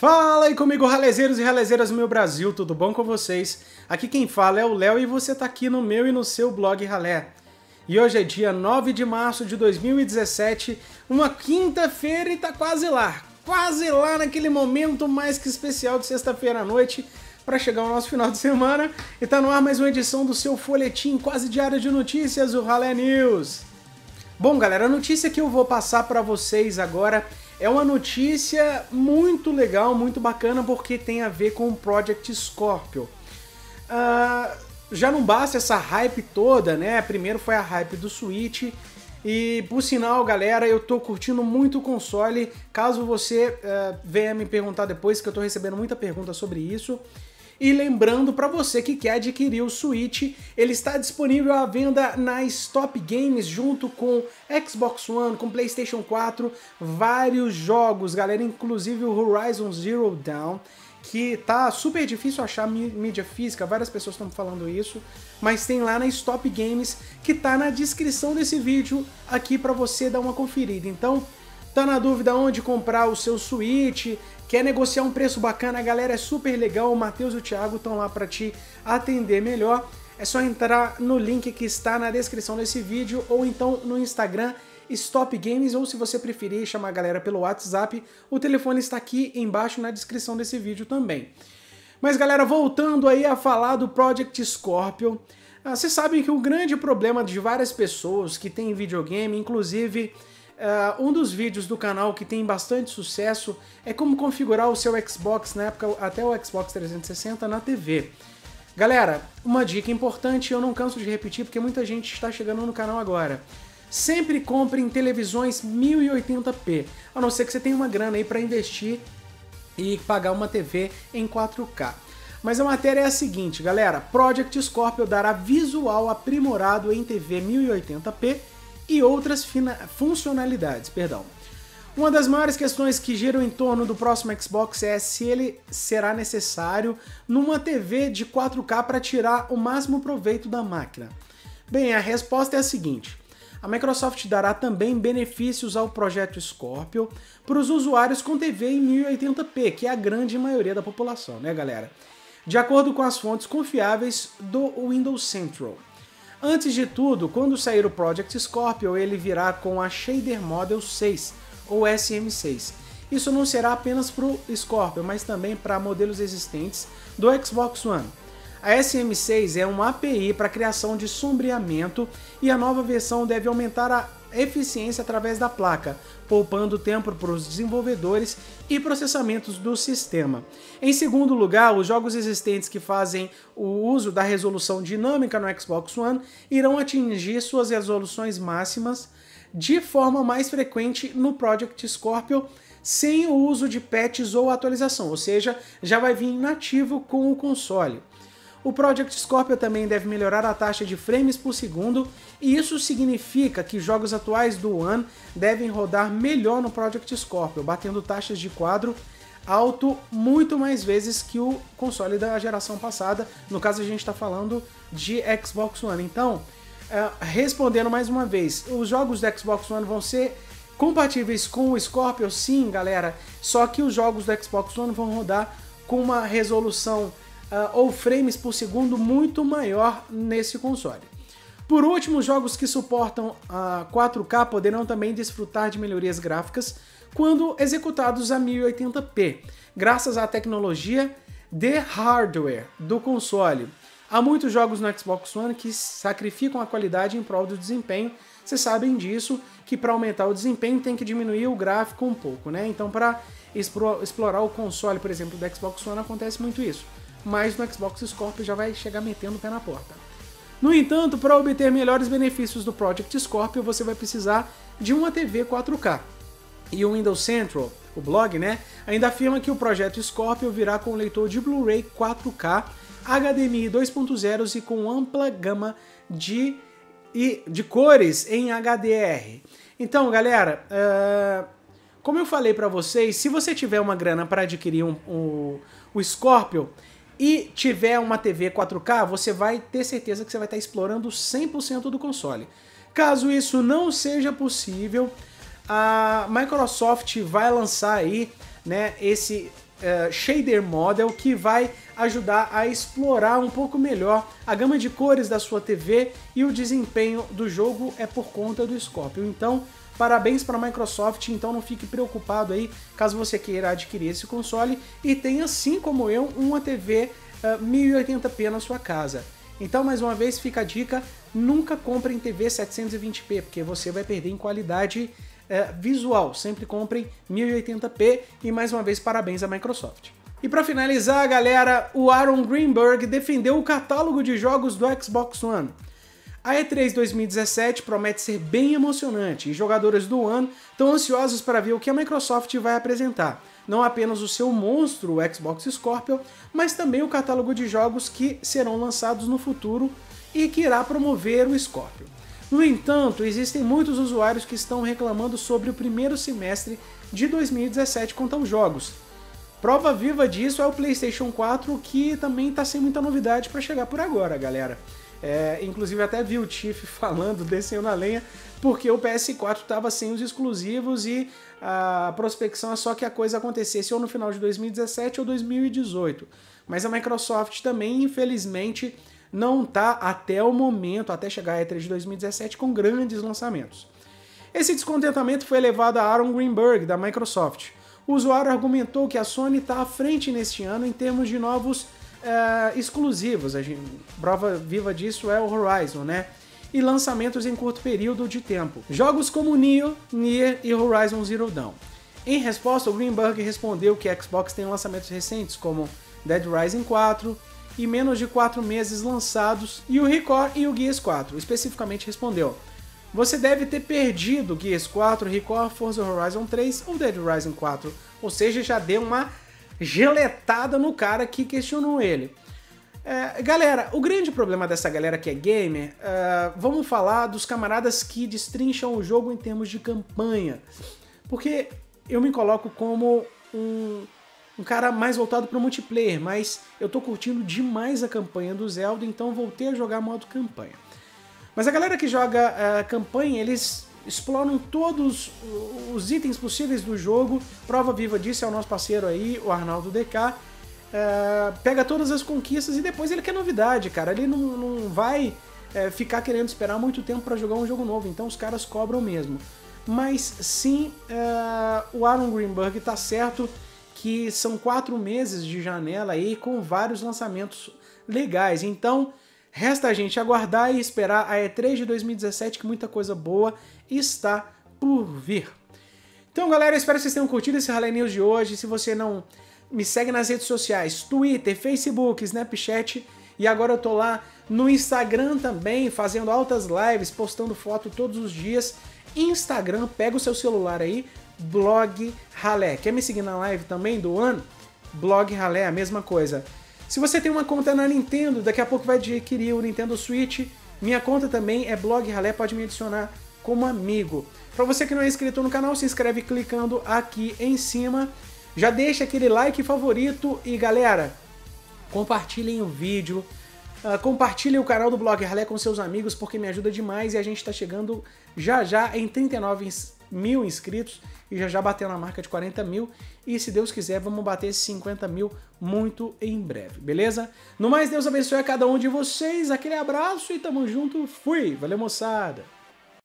Fala aí comigo, ralezeiros e ralezeiras do meu Brasil, tudo bom com vocês? Aqui quem fala é o Léo e você tá aqui no meu e no seu Blog Ralé. E hoje é dia 9 de março de 2017, uma quinta-feira e tá quase lá naquele momento mais que especial de sexta-feira à noite para chegar ao nosso final de semana. E tá no ar mais uma edição do seu folhetim quase diário de notícias, o Ralé News. Bom, galera, a notícia que eu vou passar para vocês agora é uma notícia muito legal, muito bacana, porque tem a ver com o Project Scorpio. Já não basta essa hype toda, né? Primeiro foi a hype do Switch, e por sinal, galera, eu tô curtindo muito o console, caso você venha me perguntar depois, que eu tô recebendo muita pergunta sobre isso. E lembrando, para você que quer adquirir o Switch, ele está disponível à venda na Stop Games, junto com Xbox One, com PlayStation 4, vários jogos, galera, inclusive o Horizon Zero Dawn, que tá super difícil achar mídia física, várias pessoas estão falando isso, mas tem lá na Stop Games, que tá na descrição desse vídeo aqui para você dar uma conferida. Então, tá na dúvida onde comprar o seu Switch, quer negociar um preço bacana, a galera é super legal, o Matheus e o Thiago estão lá para te atender melhor. É só entrar no link que está na descrição desse vídeo ou então no Instagram Stop Games, ou se você preferir chamar a galera pelo WhatsApp, o telefone está aqui embaixo na descrição desse vídeo também. Mas galera, voltando aí a falar do Project Scorpio, vocês sabem que o grande problema de várias pessoas que têm videogame, inclusive um dos vídeos do canal que tem bastante sucesso é como configurar o seu Xbox, na época até o Xbox 360, na TV. Galera, uma dica importante, eu não canso de repetir porque muita gente está chegando no canal agora. Sempre compre em televisões 1080p, a não ser que você tenha uma grana aí para investir e pagar uma TV em 4K. Mas a matéria é a seguinte, galera, Project Scorpio dará visual aprimorado em TV 1080p, e outras funcionalidades, perdão. Uma das maiores questões que giram em torno do próximo Xbox é se ele será necessário numa TV de 4K para tirar o máximo proveito da máquina. Bem, a resposta é a seguinte. A Microsoft dará também benefícios ao projeto Scorpio para os usuários com TV em 1080p, que é a grande maioria da população, né, galera? De acordo com as fontes confiáveis do Windows Central. Antes de tudo, quando sair o Project Scorpio, ele virá com a Shader Model 6, ou SM6. Isso não será apenas para o Scorpio, mas também para modelos existentes do Xbox One. A SM6 é uma API para criação de sombreamento e a nova versão deve aumentar a eficiência através da placa, poupando tempo para os desenvolvedores e processamentos do sistema. Em segundo lugar, os jogos existentes que fazem o uso da resolução dinâmica no Xbox One irão atingir suas resoluções máximas de forma mais frequente no Project Scorpio, sem o uso de patches ou atualização, ou seja, já vai vir nativo com o console. O Project Scorpio também deve melhorar a taxa de frames por segundo, e isso significa que jogos atuais do One devem rodar melhor no Project Scorpio, batendo taxas de quadro alto muito mais vezes que o console da geração passada, no caso a gente está falando de Xbox One. Então, respondendo mais uma vez, os jogos do Xbox One vão ser compatíveis com o Scorpio? Sim, galera, só que os jogos do Xbox One vão rodar com uma resolução ou frames por segundo muito maior nesse console. Por último, jogos que suportam 4K poderão também desfrutar de melhorias gráficas quando executados a 1080p, graças à tecnologia de hardware do console. Há muitos jogos no Xbox One que sacrificam a qualidade em prol do desempenho, vocês sabem disso, que para aumentar o desempenho tem que diminuir o gráfico um pouco, né? Então, para explorar o console, por exemplo, do Xbox One acontece muito isso. Mas no Xbox Scorpio já vai chegar metendo o pé na porta. No entanto, para obter melhores benefícios do Project Scorpio, você vai precisar de uma TV 4K. E o Windows Central, o blog, né, ainda afirma que o projeto Scorpio virá com leitor de Blu-ray 4K, HDMI 2.0 e com ampla gama de cores em HDR. Então, galera, como eu falei para vocês, se você tiver uma grana para adquirir o Scorpio, e tiver uma TV 4K, você vai ter certeza que você vai estar explorando 100% do console. Caso isso não seja possível, a Microsoft vai lançar aí, né, esse Shader Model, que vai ajudar a explorar um pouco melhor a gama de cores da sua TV, e o desempenho do jogo é por conta do Scorpio. Então, parabéns para a Microsoft, então não fique preocupado aí caso você queira adquirir esse console e tenha, assim como eu, uma TV 1080p na sua casa. Então, mais uma vez, fica a dica, nunca comprem TV 720p, porque você vai perder em qualidade visual. Sempre comprem 1080p e, mais uma vez, parabéns à Microsoft. E para finalizar, galera, o Aaron Greenberg defendeu o catálogo de jogos do Xbox One. A E3 2017 promete ser bem emocionante e jogadores do One estão ansiosos para ver o que a Microsoft vai apresentar. Não apenas o seu monstro, o Xbox Scorpio, mas também o catálogo de jogos que serão lançados no futuro e que irá promover o Scorpio. No entanto, existem muitos usuários que estão reclamando sobre o primeiro semestre de 2017 quanto aos jogos. Prova viva disso é o PlayStation 4, que também está sem muita novidade para chegar por agora, galera. Inclusive até vi o Chief falando, descendo a lenha, porque o PS4 estava sem os exclusivos e a prospecção é só que a coisa acontecesse ou no final de 2017 ou 2018. Mas a Microsoft também, infelizmente, não está até o momento, até chegar a E3 de 2017, com grandes lançamentos. Esse descontentamento foi levado a Aaron Greenberg, da Microsoft. O usuário argumentou que a Sony está à frente neste ano em termos de novos exclusivos. A prova viva disso é o Horizon, né? E lançamentos em curto período de tempo. Jogos como Nioh, Nier e Horizon Zero Dawn. Em resposta, o Greenberg respondeu que a Xbox tem lançamentos recentes como Dead Rising 4 e menos de 4 meses lançados, e o Record e o Gears 4. Especificamente respondeu: você deve ter perdido Gears 4, Record, Forza Horizon 3 ou Dead Rising 4. Ou seja, já deu uma geletada no cara que questionou ele. Galera, o grande problema dessa galera que é gamer, vamos falar dos camaradas que destrincham o jogo em termos de campanha. Porque eu me coloco como um cara mais voltado para o multiplayer, mas eu tô curtindo demais a campanha do Zelda, então voltei a jogar modo campanha. Mas a galera que joga campanha, eles exploram todos os itens possíveis do jogo. Prova viva disso é o nosso parceiro aí, o Arnaldo DK. Pega todas as conquistas e depois ele quer novidade, cara. Ele não vai ficar querendo esperar muito tempo para jogar um jogo novo, então os caras cobram mesmo. Mas sim, o Aaron Greenberg tá certo que são 4 meses de janela aí com vários lançamentos legais, então resta a gente aguardar e esperar a E3 de 2017, que muita coisa boa está por vir. Então, galera, eu espero que vocês tenham curtido esse Ralé News de hoje. Se você não me segue nas redes sociais, Twitter, Facebook, Snapchat, e agora eu tô lá no Instagram também, fazendo altas lives, postando foto todos os dias. Instagram, pega o seu celular aí, Blog Ralé. Quer me seguir na live também do ano? Blog Ralé, a mesma coisa. Se você tem uma conta na Nintendo, daqui a pouco vai adquirir o Nintendo Switch. Minha conta também é Blog Ralé, pode me adicionar como amigo. Para você que não é inscrito no canal, se inscreve clicando aqui em cima. Já deixa aquele like favorito e, galera, compartilhem o vídeo. Compartilhem o canal do Blog Ralé com seus amigos, porque me ajuda demais e a gente está chegando já já em 39 mil inscritos e já bateu na marca de 40 mil e, se Deus quiser, vamos bater 50 mil muito em breve, beleza? No mais, Deus abençoe a cada um de vocês, aquele abraço e tamo junto, fui! Valeu, moçada!